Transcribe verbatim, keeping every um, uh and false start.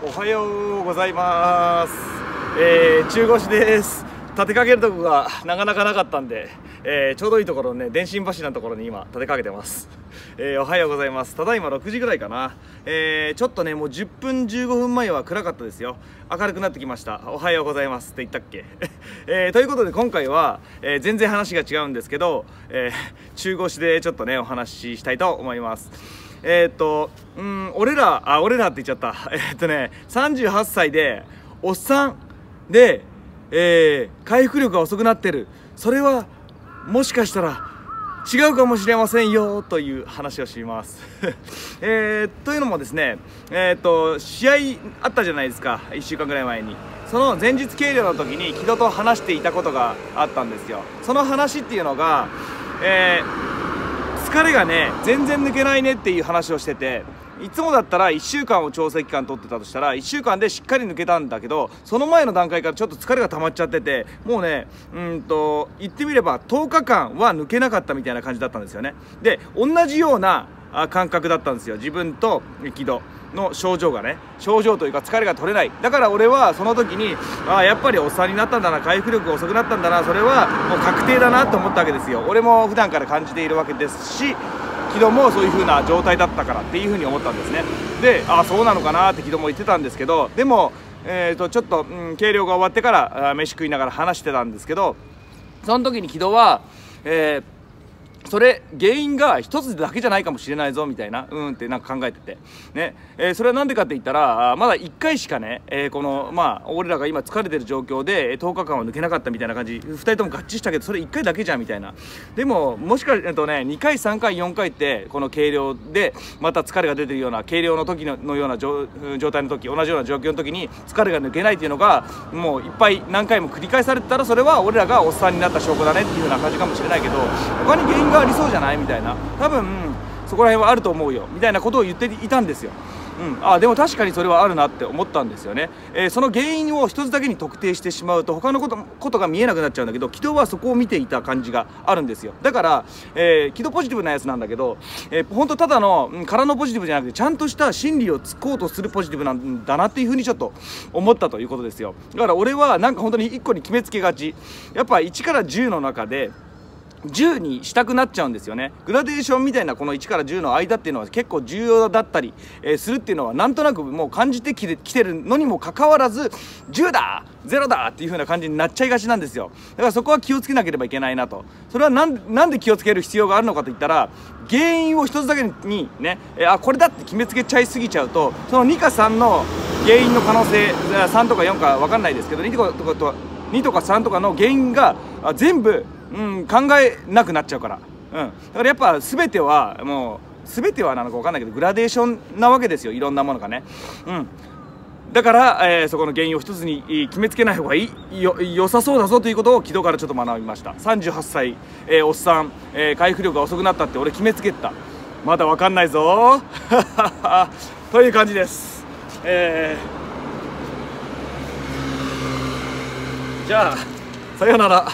おはようございます、えー、中腰です。立てかけるとこがなかなかなかったんで、えー、ちょうどいいところね、電信柱のところに今立てかけてます、えー、おはようございます。ただいまろくじぐらいかな、えー、ちょっとねもうじゅっぷんじゅうごふんまえは暗かったですよ。明るくなってきました。おはようございますって言ったっけ、えー、ということで今回は、えー、全然話が違うんですけど、えー、中腰でちょっとねお話ししたいと思います。えー、っとうん俺らあ俺らって言っちゃった。えー、っとねさんじゅうはっさいでおっさんでえー、回復力が遅くなってる、それはもしかしたら違うかもしれませんよという話をします、えー、というのもですね、えー、と試合あったじゃないですか、いっしゅうかんぐらい前に。その前日計量の時に木戸と話していたことがあったんですよ。その話っていうのが、えー、疲れがね全然抜けないねっていう話をしてて、いつもだったらいっしゅうかんを調整期間取ってたとしたらいっしゅうかんでしっかり抜けたんだけど、その前の段階からちょっと疲れが溜まっちゃってて、もうねうんと言ってみればとおかかんは抜けなかったみたいな感じだったんですよね。で同じような感覚だったんですよ、自分と木戸の症状がね、症状というか疲れが取れない。だから俺はその時にあやっぱりおっさんになったんだな、回復力が遅くなったんだな、それはもう確定だなと思ったわけですよ。俺も普段から感じているわけですし、木戸もそういう風な状態だったからっていう風に思ったんですね。で、ああそうなのかなって木戸も言ってたんですけど、でも、えー、とちょっと、うん、計量が終わってから飯食いながら話してたんですけど、その時に木戸は、えー、それ原因が一つだけじゃないかもしれないぞみたいな、うんってなんか考えてて、ねえー、それは何でかって言ったら、まだいっかいしかね、えー、このまあ俺らが今疲れてる状況でとおかかんは抜けなかったみたいな感じ、ふたりとも合致したけどそれいっかいだけじゃんみたいな。でももしかするとねにかいさんかいよんかいってこの計量でまた疲れが出てるような、計量の時のような状態の時、同じような状況の時に疲れが抜けないっていうのがもういっぱい何回も繰り返されてたら、それは俺らがおっさんになった証拠だねっていう風な感じかもしれないけど、他に原因がありそうじゃないみたいな、多分そこら辺はあると思うよみたいなことを言っていたんですよ。うん、あでも確かにそれはあるなって思ったんですよね。えー、その原因を一つだけに特定してしまうと他のこと、ことが見えなくなっちゃうんだけど、木戸はそこを見ていた感じがあるんですよ。だから、えー、木戸ポジティブなやつなんだけど、えー、ほんとただの空のポジティブじゃなくてちゃんとした心理をつこうとするポジティブなんだなっていうふうにちょっと思ったということですよ。だから俺はなんか本当にいっこに決めつけがち、やっぱいちからじゅうの中でじゅうにしたくなっちゃうんですよね。グラデーションみたいなこのいちからじゅうの間っていうのは結構重要だったり、えー、するっていうのはなんとなくもう感じてきて、きてるのにもかかわらずじゅうだゼロだっていう風な感じになっちゃいがちなんですよ。だからそこは気をつけなければいけないなと。それはなん、なんで気をつける必要があるのかといったら、原因を一つだけにね、えー、あこれだって決めつけちゃいすぎちゃうと、そのにかさんの原因の可能性、さんとかよんか分かんないですけど、にとかさんとかの原因が全部うん、考えなくなっちゃうから、うん、だからやっぱ全てはもう全てはなのか分かんないけどグラデーションなわけですよ、いろんなものがね、うん、だから、えー、そこの原因を一つに決めつけない方がいいよ、良さそうだぞということを木戸からちょっと学びました。さんじゅうはっさい、えー、おっさん、えー、回復力が遅くなったって俺決めつけた、まだ分かんないぞという感じです、えー、じゃあさようなら。